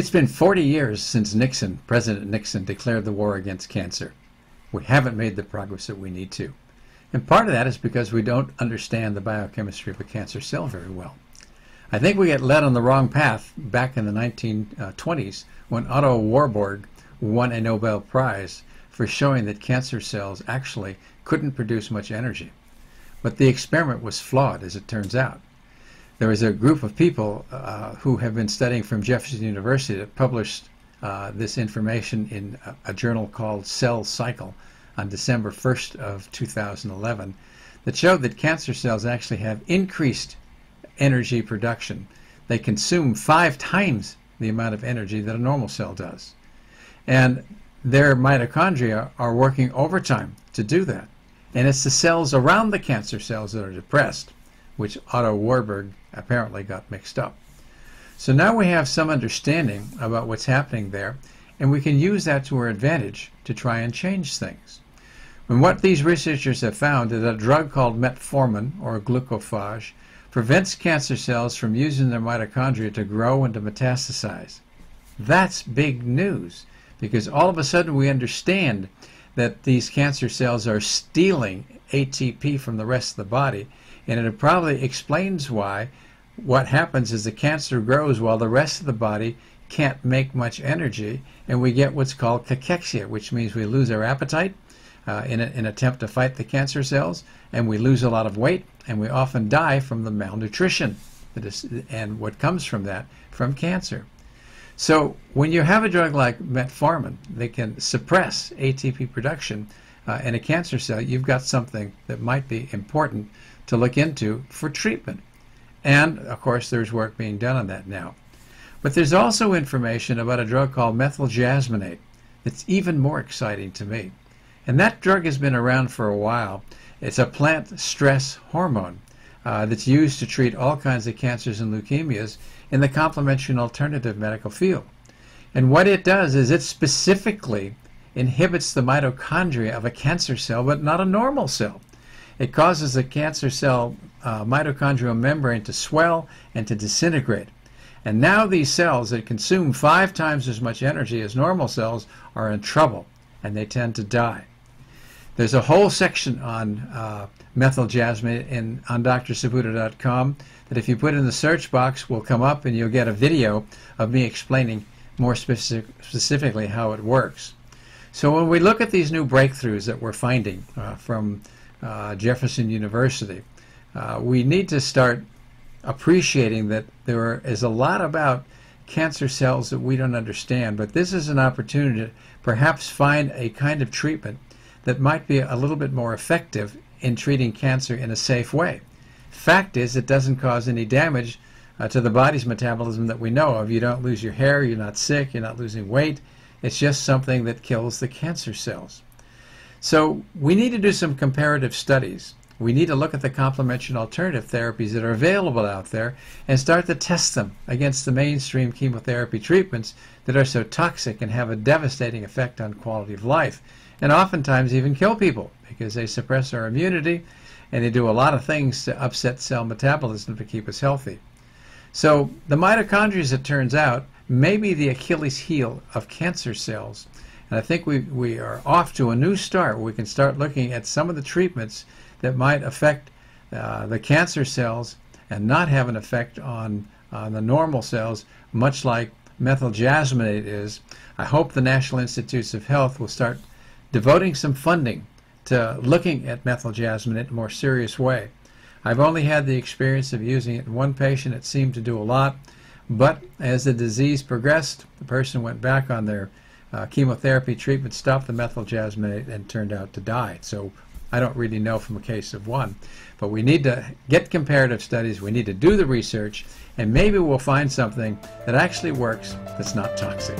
It's been 40 years since President Nixon declared the war against cancer. We haven't made the progress that we need to. And part of that is because we don't understand the biochemistry of a cancer cell very well. I think we get led on the wrong path back in the 1920s when Otto Warburg won a Nobel Prize for showing that cancer cells actually couldn't produce much energy. But the experiment was flawed, as it turns out. There is a group of people who have been studying from Jefferson University that published this information in a journal called Cell Cycle on December 1st of 2011 that showed that cancer cells actually have increased energy production. They consume 5 times the amount of energy that a normal cell does. And their mitochondria are working overtime to do that. And it's the cells around the cancer cells that are depressed, which Otto Warburg apparently got mixed up. So now we have some understanding about what's happening there, and we can use that to our advantage to try and change things. And what these researchers have found is that a drug called metformin, or glucophage, prevents cancer cells from using their mitochondria to grow and to metastasize. That's big news, because all of a sudden we understand that these cancer cells are stealing ATP from the rest of the body, and it probably explains why what happens is the cancer grows while the rest of the body can't make much energy, and we get what's called cachexia, which means we lose our appetite in an attempt to fight the cancer cells, and we lose a lot of weight, and we often die from the malnutrition that is, and what comes from that, from cancer. So when you have a drug like metformin that can suppress ATP production in a cancer cell, you've got something that might be important to look into for treatment. And, of course, there's work being done on that now. But there's also information about a drug called methyl jasmonate that's even more exciting to me. And that drug has been around for a while. It's a plant stress hormone that's used to treat all kinds of cancers and leukemias in the complementary and alternative medical field. And what it does is it specifically inhibits the mitochondria of a cancer cell, but not a normal cell. It causes the cancer cell mitochondrial membrane to swell and to disintegrate. And now these cells that consume 5 times as much energy as normal cells are in trouble, and they tend to die. There's a whole section on methyl jasmonate on doctorsaputo.com that if you put in the search box will come up, and you'll get a video of me explaining more specifically how it works. So when we look at these new breakthroughs that we're finding from Jefferson University, we need to start appreciating that there is a lot about cancer cells that we don't understand, but this is an opportunity to perhaps find a kind of treatment that might be a little bit more effective in treating cancer in a safe way. Fact is, it doesn't cause any damage to the body's metabolism that we know of. You don't lose your hair, you're not sick, you're not losing weight. It's just something that kills the cancer cells. So we need to do some comparative studies. We need to look at the complementary and alternative therapies that are available out there and start to test them against the mainstream chemotherapy treatments that are so toxic and have a devastating effect on quality of life, and oftentimes even kill people because they suppress our immunity and they do a lot of things to upset cell metabolism to keep us healthy. So the mitochondria, as it turns out, may be the Achilles heel of cancer cells. And I think we are off to a new start where we can start looking at some of the treatments that might affect the cancer cells and not have an effect on the normal cells, much like methyl jasmonate is. I hope the National Institutes of Health will start devoting some funding to looking at methyl jasmonate in a more serious way. I've only had the experience of using it in one patient. It seemed to do a lot, but as the disease progressed, the person went back on their chemotherapy treatment, stopped the methyl jasmonate, and turned out to die. So I don't really know from a case of one, but we need to get comparative studies, we need to do the research, and maybe we'll find something that actually works that's not toxic.